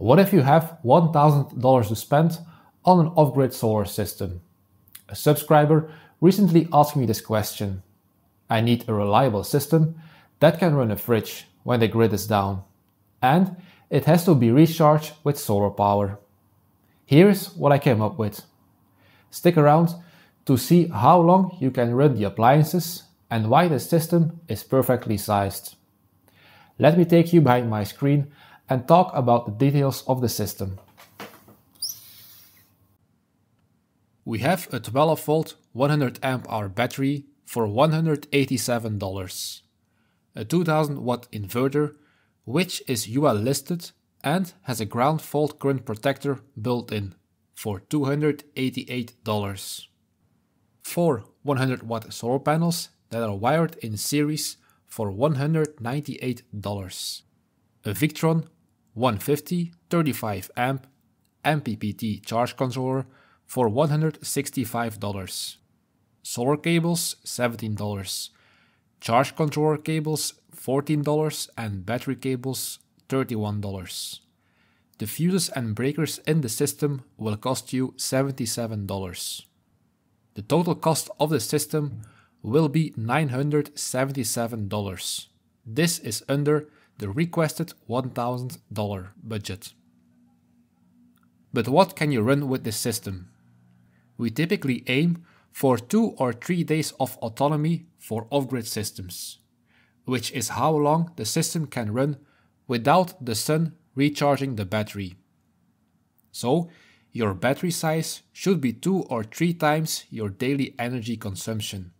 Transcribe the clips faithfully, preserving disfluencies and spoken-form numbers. What if you have one thousand dollars to spend on an off-grid solar system? A subscriber recently asked me this question. I need a reliable system that can run a fridge when the grid is down, and it has to be recharged with solar power. Here's what I came up with. Stick around to see how long you can run the appliances and why this system is perfectly sized. Let me take you behind my screen and talk about the details of the system. We have a twelve volt one hundred amp hour battery for one hundred eighty-seven dollars, a two thousand watt inverter which is U L listed and has a ground fault current protector built in for two hundred eighty-eight dollars, four one hundred watt solar panels that are wired in series for one hundred ninety-eight dollars, a Victron one fifty thirty-five amp M P P T charge controller for one hundred sixty-five dollars, solar cables seventeen dollars, charge controller cables fourteen dollars and battery cables thirty-one dollars. The fuses and breakers in the system will cost you seventy-seven dollars. The total cost of the system will be nine hundred seventy-seven dollars. This is under the requested one thousand dollar budget. But what can you run with this system? We typically aim for two or three days of autonomy for off-grid systems, which is how long the system can run without the sun recharging the battery. So, your battery size should be two or three times your daily energy consumption.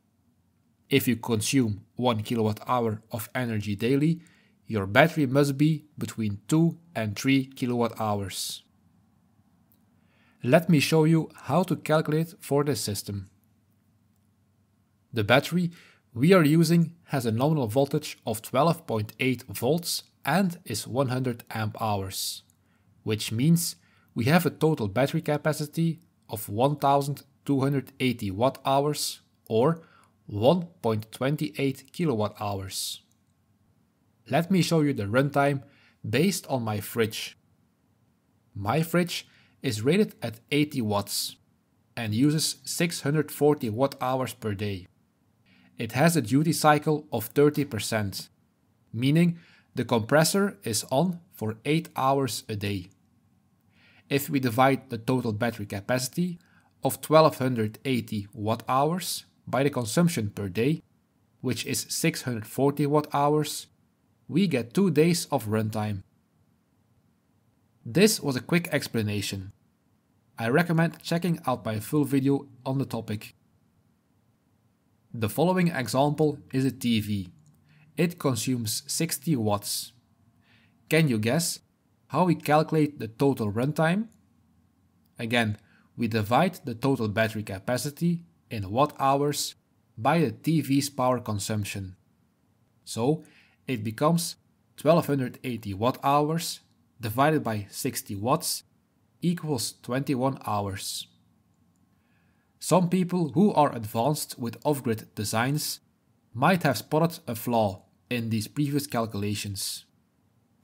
If you consume one kilowatt hour of energy daily, your battery must be between two and three kilowatt hours. Let me show you how to calculate for this system. The battery we are using has a nominal voltage of twelve point eight volts and is one hundred amp hours, which means we have a total battery capacity of one thousand two hundred eighty watt hours or one point two eight kilowatt hours. Let me show you the runtime based on my fridge. My fridge is rated at eighty watts and uses six hundred forty watt hours per day. It has a duty cycle of thirty percent, meaning the compressor is on for eight hours a day. If we divide the total battery capacity of one thousand two hundred eighty watt hours by the consumption per day, which is six hundred forty watt hours, we get two days of runtime. This was a quick explanation. I recommend checking out my full video on the topic. The following example is a T V. It consumes sixty watts. Can you guess how we calculate the total runtime? Again, we divide the total battery capacity in watt-hours by the T V's power consumption. So, it becomes one thousand two hundred eighty watt-hours divided by sixty watts equals twenty-one hours. Some people who are advanced with off-grid designs might have spotted a flaw in these previous calculations.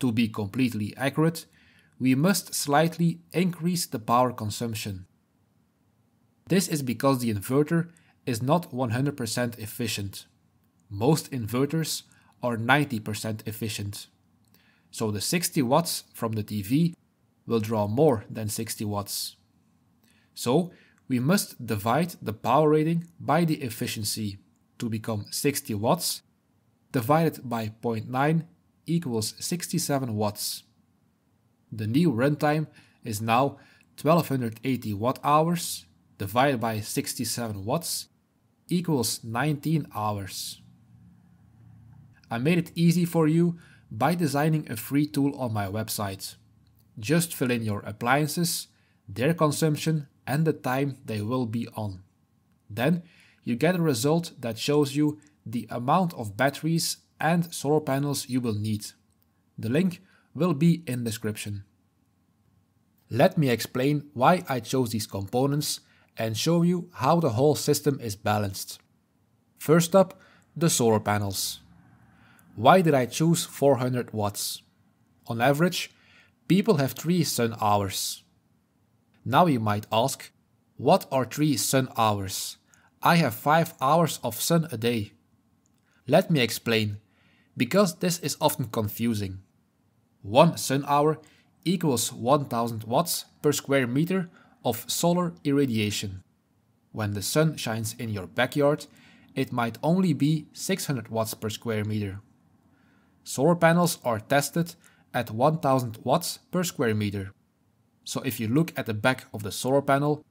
To be completely accurate, we must slightly increase the power consumption. This is because the inverter is not one hundred percent efficient. Most inverters are ninety percent efficient. So the sixty watts from the T V will draw more than sixty watts. So we must divide the power rating by the efficiency to become sixty watts divided by zero point nine equals sixty-seven watts. The new runtime is now one thousand two hundred eighty watt hours divided by sixty-seven watts equals nineteen hours. I made it easy for you by designing a free tool on my website. Just fill in your appliances, their consumption and the time they will be on. Then you get a result that shows you the amount of batteries and solar panels you will need. The link will be in the description. Let me explain why I chose these components and show you how the whole system is balanced. First up, the solar panels. Why did I choose four hundred watts? On average, People have three sun hours. Now you might ask, what are three sun hours? I have five hours of sun a day. Let me explain, because this is often confusing. One sun hour equals one thousand watts per square meter of solar irradiation. When the sun shines in your backyard, it might only be six hundred watts per square meter. Solar panels are tested at one thousand watts per square meter. So if you look at the back of the solar panel,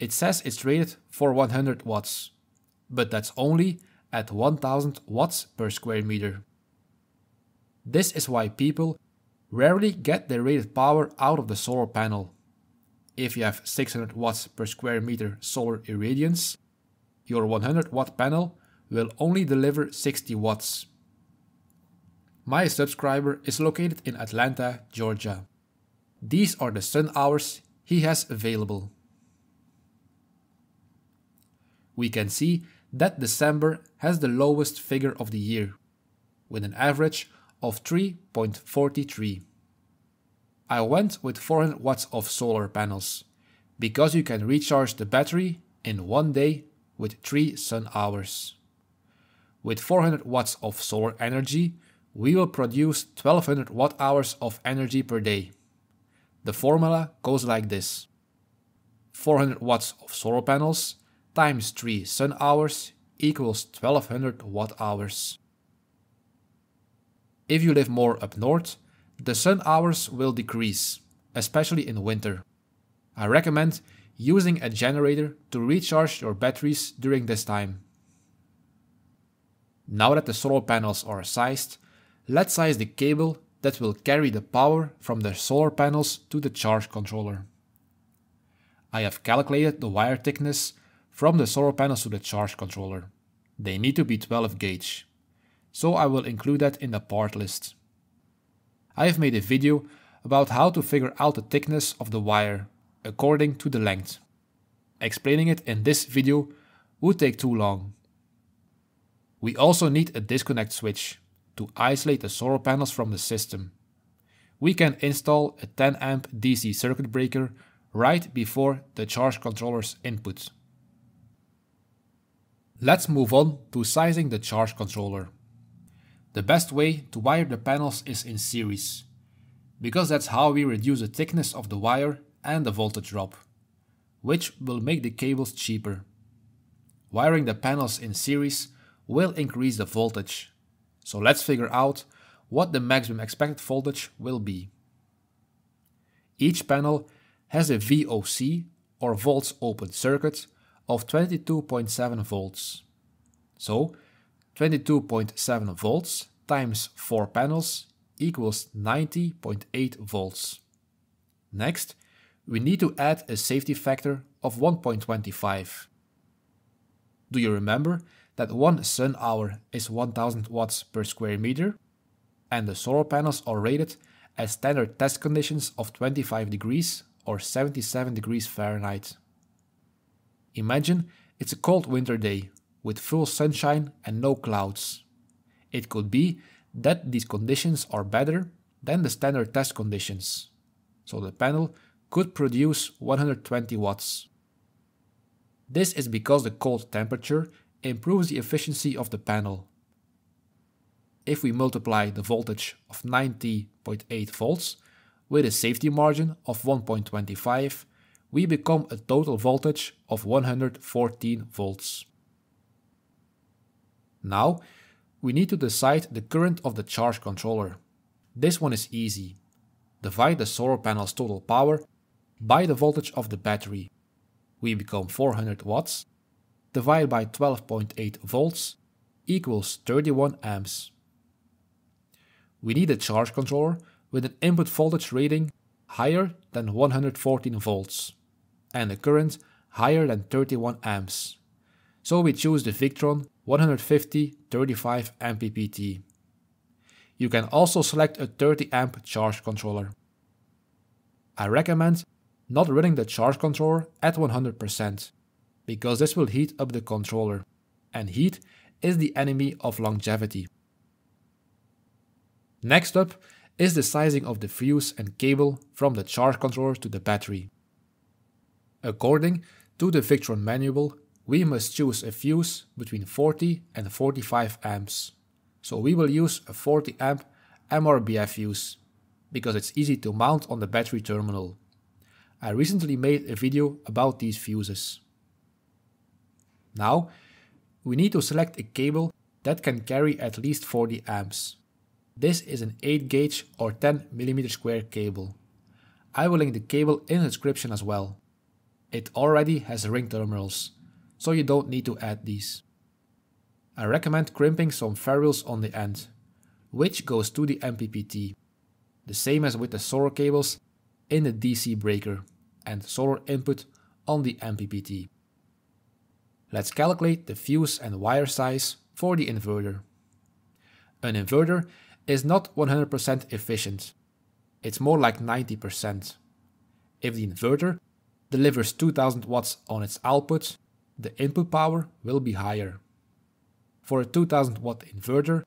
it says it's rated for one hundred watts, but that's only at one thousand watts per square meter. This is why people rarely get the rated power out of the solar panel. If you have six hundred watts per square meter solar irradiance, your one hundred watt panel will only deliver sixty watts. My subscriber is located in Atlanta, Georgia. These are the sun hours he has available. We can see that December has the lowest figure of the year, with an average of three point four three. I went with four hundred watts of solar panels, because you can recharge the battery in one day with three sun hours. With four hundred watts of solar energy, we will produce twelve hundred watt hours of energy per day. The formula goes like this. four hundred watts of solar panels times three sun hours equals twelve hundred watt hours. If you live more up north, the sun hours will decrease, especially in winter. I recommend using a generator to recharge your batteries during this time. Now that the solar panels are sized, let's size the cable that will carry the power from the solar panels to the charge controller. I have calculated the wire thickness from the solar panels to the charge controller. They need to be twelve gauge, so I will include that in the part list. I have made a video about how to figure out the thickness of the wire according to the length. Explaining it in this video would take too long. We also need a disconnect switch to isolate the solar panels from the system. We can install a ten amp D C circuit breaker right before the charge controller's input. Let's move on to sizing the charge controller. The best way to wire the panels is in series, because that's how we reduce the thickness of the wire and the voltage drop, which will make the cables cheaper. Wiring the panels in series will increase the voltage. So let's figure out what the maximum expected voltage will be. Each panel has a V O C, or volts open circuit, of twenty-two point seven volts. So twenty-two point seven volts times four panels equals ninety point eight volts. Next, we need to add a safety factor of one point two five. Do you remember that one sun hour is one thousand watts per square meter, and the solar panels are rated at standard test conditions of twenty-five degrees or seventy-seven degrees Fahrenheit. Imagine it's a cold winter day with full sunshine and no clouds. It could be that these conditions are better than the standard test conditions, so the panel could produce one hundred twenty watts. This is because the cold temperature improves the efficiency of the panel. If we multiply the voltage of ninety point eight volts with a safety margin of one point two five, we become a total voltage of one hundred fourteen volts. Now, we need to decide the current of the charge controller. This one is easy. Divide the solar panel's total power by the voltage of the battery. We become four hundred watts. Divided by twelve point eight volts equals thirty-one amps. We need a charge controller with an input voltage rating higher than one hundred fourteen volts and a current higher than thirty-one amps. So we choose the Victron one fifty thirty-five M P P T. You can also select a thirty amp charge controller. I recommend not running the charge controller at one hundred percent. Because this will heat up the controller, and heat is the enemy of longevity. Next up is the sizing of the fuse and cable from the charge controller to the battery. According to the Victron manual, we must choose a fuse between forty and forty-five amps. So we will use a forty amp M R B F fuse, because it's easy to mount on the battery terminal. I recently made a video about these fuses. Now, we need to select a cable that can carry at least forty amps. This is an eight gauge or ten millimeter square cable. I will link the cable in the description as well. It already has ring terminals, so you don't need to add these. I recommend crimping some ferrules on the end, which goes to the M P P T, the same as with the solar cables in the D C breaker and solar input on the M P P T. Let's calculate the fuse and wire size for the inverter. An inverter is not one hundred percent efficient, it's more like ninety percent. If the inverter delivers two thousand watts on its output, the input power will be higher. For a two thousand watt inverter,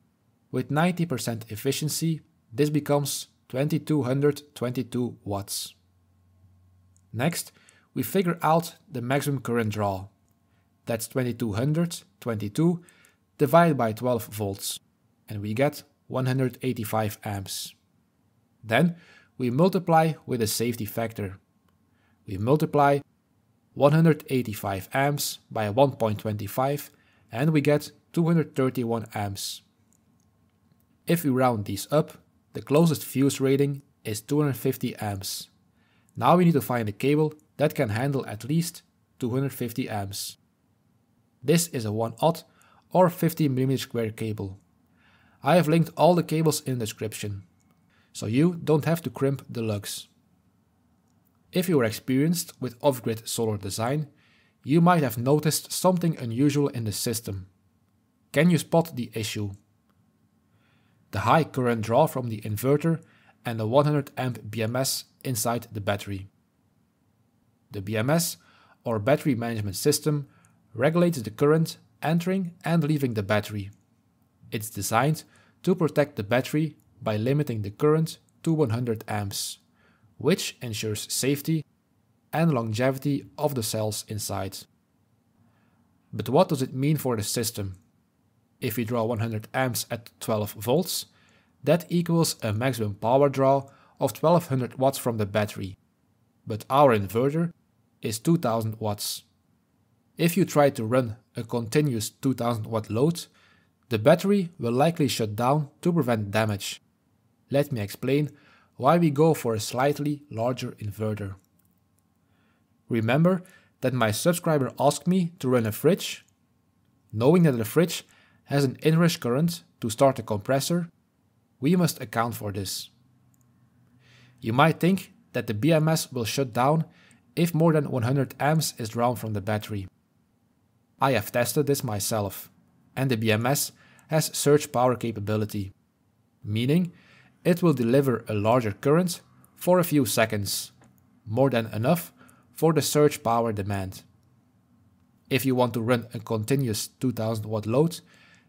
with ninety percent efficiency, this becomes two thousand two hundred twenty-two watts. Next, we figure out the maximum current draw. That's two thousand two hundred twenty-two divided by twelve volts, and we get one hundred eighty-five amps. Then we multiply with a safety factor. We multiply one hundred eighty-five amps by one point two five, and we get two hundred thirty-one amps. If we round these up, the closest fuse rating is two hundred fifty amps. Now we need to find a cable that can handle at least two hundred fifty amps. This is a one aught or fifty millimeter square cable. I have linked all the cables in the description, so you don't have to crimp the lugs. If you are experienced with off-grid solar design, you might have noticed something unusual in the system. Can you spot the issue? The high current draw from the inverter and the one hundred amp B M S inside the battery. The B M S, or battery management system, regulates the current entering and leaving the battery. It's designed to protect the battery by limiting the current to one hundred amps, which ensures safety and longevity of the cells inside. But what does it mean for the system? If we draw one hundred amps at twelve volts, that equals a maximum power draw of twelve hundred watts from the battery, but our inverter is two thousand watts. If you try to run a continuous two thousand watt load, the battery will likely shut down to prevent damage. Let me explain why we go for a slightly larger inverter. Remember that my subscriber asked me to run a fridge? Knowing that the fridge has an inrush current to start the compressor, we must account for this. You might think that the B M S will shut down if more than one hundred amps is drawn from the battery. I have tested this myself, and the B M S has surge power capability, meaning it will deliver a larger current for a few seconds, more than enough for the surge power demand. If you want to run a continuous two thousand watt load,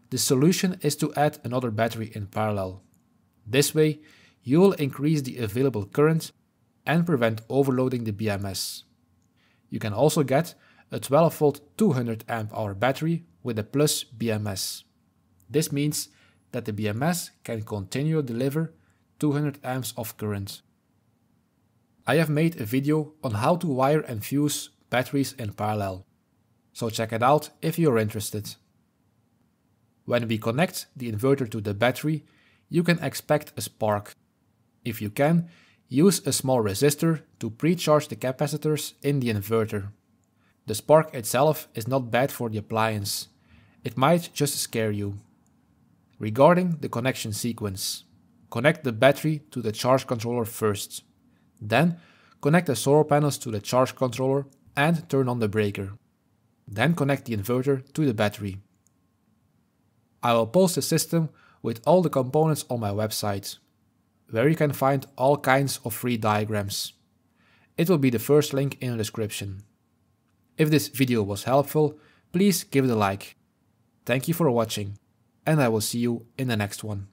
the solution is to add another battery in parallel. This way, you will increase the available current and prevent overloading the B M S. You can also get a twelve volt two hundred amp hour battery with a plus B M S. This means that the B M S can continue to deliver two hundred amps of current. I have made a video on how to wire and fuse batteries in parallel, so check it out if you are interested. When we connect the inverter to the battery, you can expect a spark. If you can, use a small resistor to pre-charge the capacitors in the inverter. The spark itself is not bad for the appliance, it might just scare you. Regarding the connection sequence, connect the battery to the charge controller first. Then connect the solar panels to the charge controller and turn on the breaker. Then connect the inverter to the battery. I will post the system with all the components on my website, where you can find all kinds of free diagrams. It will be the first link in the description. If this video was helpful, please give it a like. Thank you for watching, and I will see you in the next one.